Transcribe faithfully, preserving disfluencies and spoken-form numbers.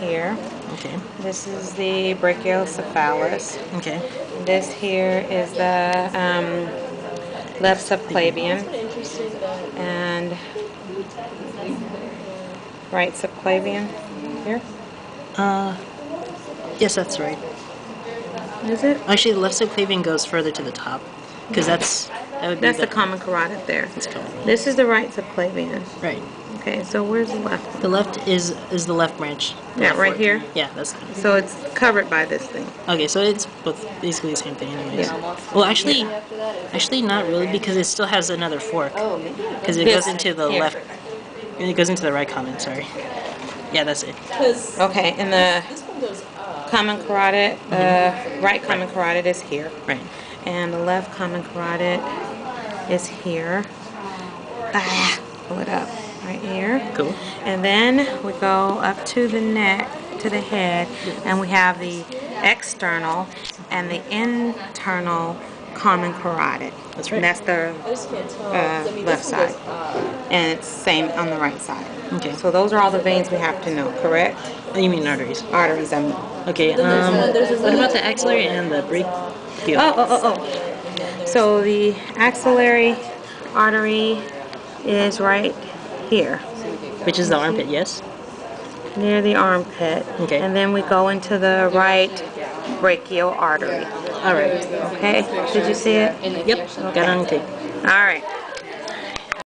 here. Okay. This is the brachiocephalus. Okay. This here is the um, left subclavian and right subclavian here. Uh, yes, that's right. Is it? Actually, the left subclavian goes further to the top because that's that would be that's the, the common carotid there. It's common. This is the right subclavian. Right. Okay, so where's the left one? The left is is the left branch. The yeah, left right fork. Here? Yeah, that's it. So it's covered by this thing. Okay, so it's both basically the same thing anyways. Yeah. Well, actually, yeah. actually not really, because it still has another fork. Because it goes into the here. left, it goes into the right common, sorry. Yeah, that's it. Okay, and the common carotid, mm-hmm. uh, right common carotid is here. Right. And the left common carotid is here. Ah, pull it up. Right here. Cool. And then we go up to the neck, to the head, and we have the external and the internal common carotid. That's right. And that's the uh, left side. And it's same on the right side. Okay. So those are all the veins we have to know, correct? You mean arteries? Arteries, I mean. Okay. Um, what about the axillary and the brachial? Oh, oh, oh, oh. So the axillary artery is right here, which is the armpit, yes, near the armpit. Okay, and then we go into the right brachial artery. All right. Okay. Did you see it? Yep. Okay. Got on tape. All right.